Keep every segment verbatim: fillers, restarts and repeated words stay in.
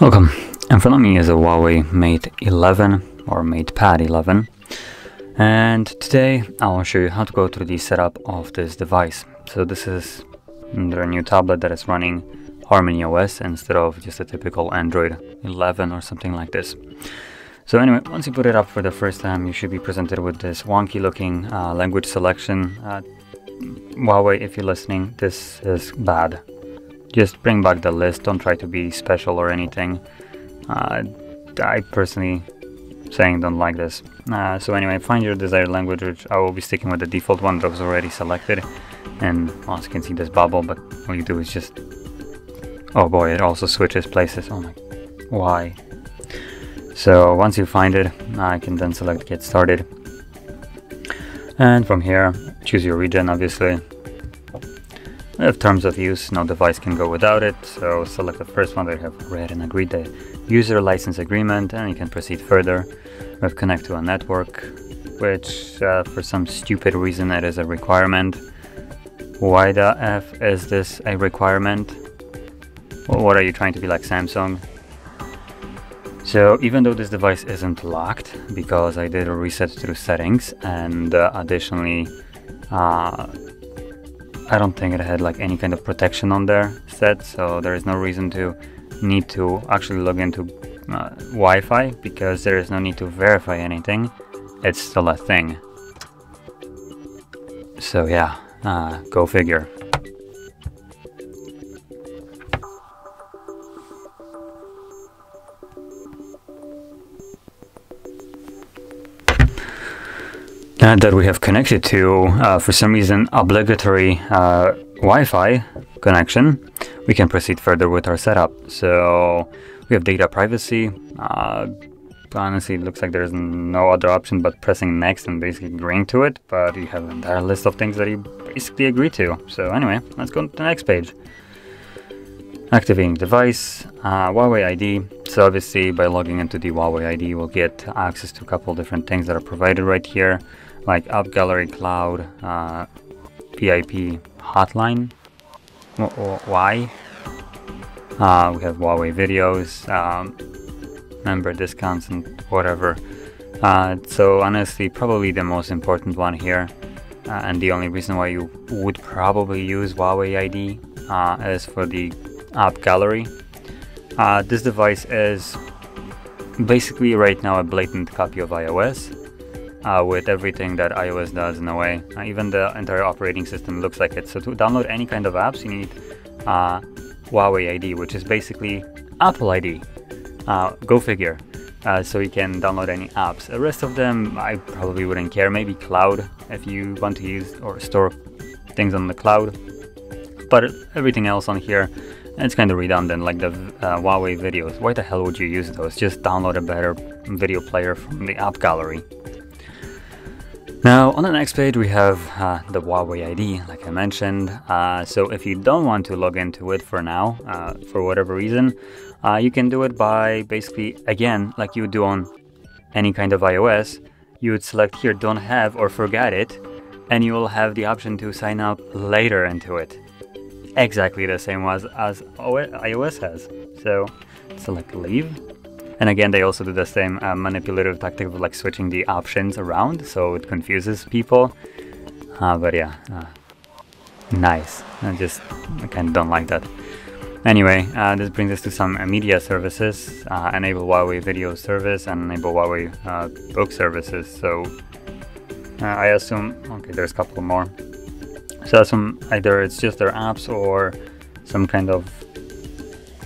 Welcome, in front of me is a Huawei Mate eleven or MatePad eleven, and today I will show you how to go through the setup of this device. So this is under a new tablet that is running Harmony O S instead of just a typical Android eleven or something like this. So anyway, once you put it up for the first time, you should be presented with this wonky looking uh, language selection. Uh, Huawei, if you're listening, this is bad. Just bring back the list, don't try to be special or anything. Uh, I personally saying don't like this. Uh, so anyway, find your desired language, which I will be sticking with the default one that was already selected. And well, as you can see this bubble, but all you do is just... Oh boy, it also switches places. Oh my... Why? So once you find it, I can then select get started. And from here, choose your region, obviously. We have terms of use, no device can go without it, so select the first one that you have read and agreed the user license agreement, and you can proceed further. We have connect to a network, which uh, for some stupid reason it is a requirement. Why the F is this a requirement? Well, what are you trying to be like Samsung? So even though this device isn't locked, because I did a reset through settings, and uh, additionally uh, I don't think it had like any kind of protection on there set, so there is no reason to need to actually log into uh, Wi-Fi, because there is no need to verify anything, it's still a thing. So yeah, uh, go figure. That we have connected to, uh, for some reason, obligatory uh, Wi-Fi connection, we can proceed further with our setup. So we have data privacy. Uh, honestly, it looks like there's no other option but pressing next and basically agreeing to it, but you have an entire list of things that you basically agree to. So anyway, let's go to the next page. Activating device, uh, Huawei I D. So obviously by logging into the Huawei I D, we'll get access to a couple different things that are provided right here, like App Gallery, Cloud, uh, V I P Hotline. Why? Uh, we have Huawei Videos, um, member discounts and whatever. Uh, so honestly, probably the most important one here, uh, and the only reason why you would probably use Huawei I D uh, is for the App Gallery. Uh, this device is basically right now a blatant copy of iOS uh, with everything that iOS does in a way. Uh, even the entire operating system looks like it. So to download any kind of apps, you need uh, Huawei I D, which is basically Apple I D. Uh, go figure. Uh, so you can download any apps. The rest of them, I probably wouldn't care. Maybe Cloud, if you want to use or store things on the cloud. But everything else on here, it's kind of redundant, like the uh, Huawei videos. Why the hell would you use those? Just download a better video player from the App Gallery. Now, on the next page, we have uh, the Huawei I D, like I mentioned. Uh, so if you don't want to log into it for now, uh, for whatever reason, uh, you can do it by basically, again, like you do on any kind of iOS, you would select here, don't have or forget it, and you will have the option to sign up later into it. Exactly the same as, as iOS has. So select leave. And again, they also do the same uh, manipulative tactic of like switching the options around, so it confuses people. Uh, but yeah, uh, nice. I just I kind of don't like that. Anyway, uh, this brings us to some media services. Uh, enable Huawei video service and enable Huawei uh, book services. So uh, I assume, okay, there's a couple more. So some, either it's just their apps or some kind of,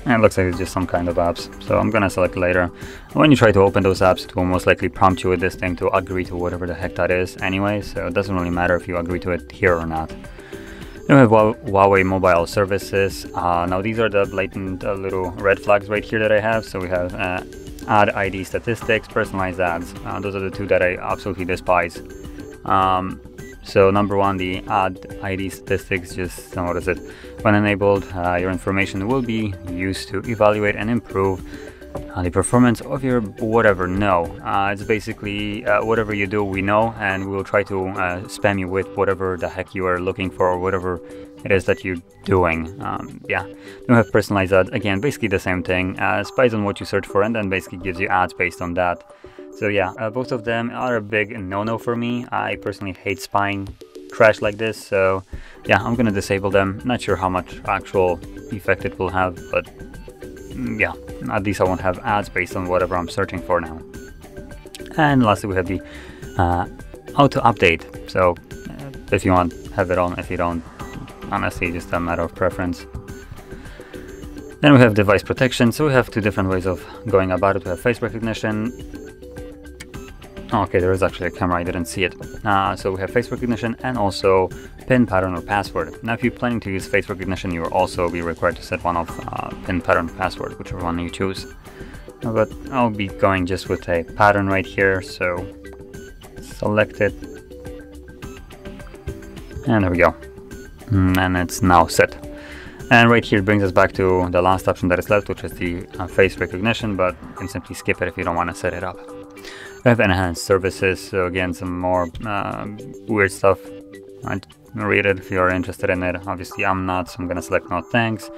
it looks like it's just some kind of apps. So I'm gonna select later. When you try to open those apps, it will most likely prompt you with this thing to agree to whatever the heck that is anyway. So it doesn't really matter if you agree to it here or not. Then we have Huawei mobile services. Uh, now these are the blatant uh, little red flags right here that I have. So we have uh, ad I D statistics, personalized ads. Uh, those are the two that I absolutely despise. Um, So number one, the ad I D statistics, just what is it? When enabled, uh, your information will be used to evaluate and improve Uh, the performance of your whatever, no. Uh, it's basically uh, whatever you do, we know, and we'll try to uh, spam you with whatever the heck you are looking for or whatever it is that you're doing. Um, yeah, don't have personalized ads. Again, basically the same thing. Uh, spies on what you search for and then basically gives you ads based on that. So yeah, uh, both of them are a big no-no for me. I personally hate spying trash like this, so yeah, I'm gonna disable them. Not sure how much actual effect it will have, but yeah, at least I won't have ads based on whatever I'm searching for now. And lastly, we have the uh, auto update. So uh, if you want, have it on. If you don't, honestly, just a matter of preference. Then we have device protection. So we have two different ways of going about it. We have face recognition. Okay, there is actually a camera, I didn't see it. Uh, so we have face recognition and also pin pattern or password. Now if you're planning to use face recognition, you will also be required to set one of uh, pin pattern or password, whichever one you choose. But I'll be going just with a pattern right here, so select it. And there we go. And it's now set. And right here brings us back to the last option that is left, which is the uh, face recognition, but you can simply skip it if you don't want to set it up. We have enhanced services, so again, some more uh, weird stuff. I'd read it if you're interested in it. Obviously, I'm not, so I'm gonna select no thanks.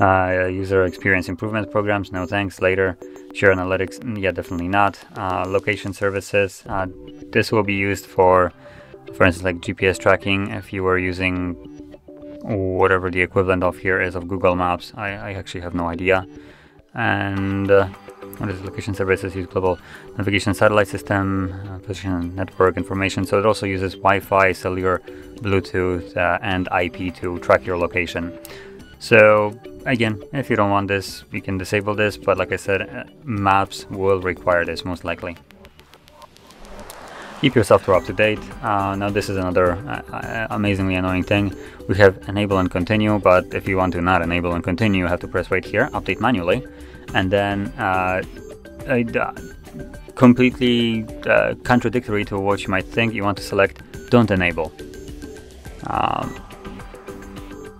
Uh, user experience improvement programs, no thanks. Later, share analytics, yeah, definitely not. Uh, location services, uh, this will be used for, for instance, like G P S tracking. If you were using whatever the equivalent of here is of Google Maps, I, I actually have no idea. And uh, what is location services? Use global navigation satellite system, uh, position network information. So it also uses Wi-Fi, cellular, Bluetooth, uh, and I P to track your location. So again, if you don't want this, you can disable this. But like I said, uh, maps will require this most likely. Keep your software up to date. Uh, now this is another uh, amazingly annoying thing. We have enable and continue, but if you want to not enable and continue, you have to press right here, update manually, and then uh, uh, completely uh, contradictory to what you might think, you want to select don't enable, um,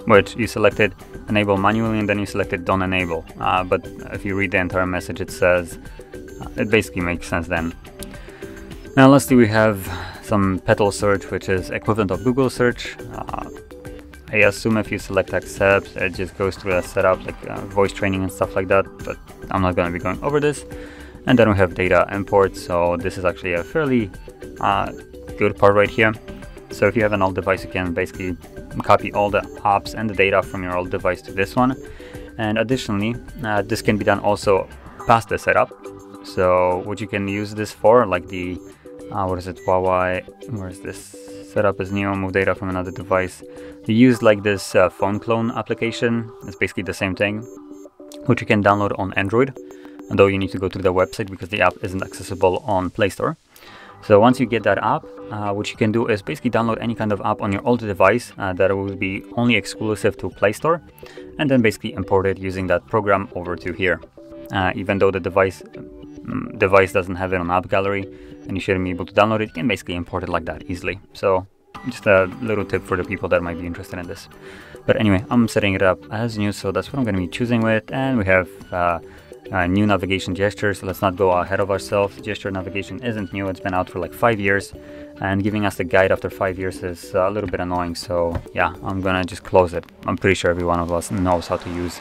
which you selected enable manually and then you selected don't enable. Uh, but if you read the entire message, it says, uh, it basically makes sense then. Now lastly, we have some Petal Search, which is equivalent of Google Search. Uh, I assume if you select accept, it just goes through a setup like uh, voice training and stuff like that, but I'm not going to be going over this. And then we have data import, so this is actually a fairly uh, good part right here. So if you have an old device, you can basically copy all the apps and the data from your old device to this one. And additionally, uh, this can be done also past the setup. So what you can use this for, like the Uh, what is it, Huawei, where is this? Setup is new, move data from another device. You use like this uh, Phone Clone application. It's basically the same thing, which you can download on Android, although you need to go to the website because the app isn't accessible on Play Store. So once you get that app, uh, what you can do is basically download any kind of app on your old device uh, that will be only exclusive to Play Store, and then basically import it using that program over to here. Uh, even though the device device doesn't have it on App Gallery and you shouldn't be able to download it, you can basically import it like that easily. So just a little tip for the people that might be interested in this. But anyway, I'm setting it up as new, so that's what I'm going to be choosing with. And we have uh, uh, new navigation gesture, so let's not go ahead of ourselves. Gesture navigation isn't new, it's been out for like five years, and giving us the guide after five years is a little bit annoying. So yeah, I'm gonna just close it. I'm pretty sure every one of us knows how to use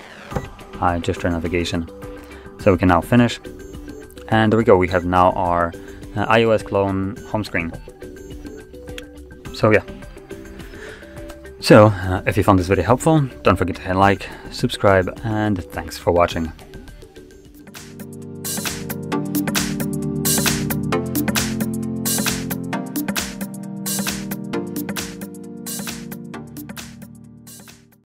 uh, gesture navigation. So we can now finish. And there we go, we have now our uh, iOS clone home screen. So yeah. So, uh, if you found this video helpful, don't forget to hit like, subscribe, and thanks for watching.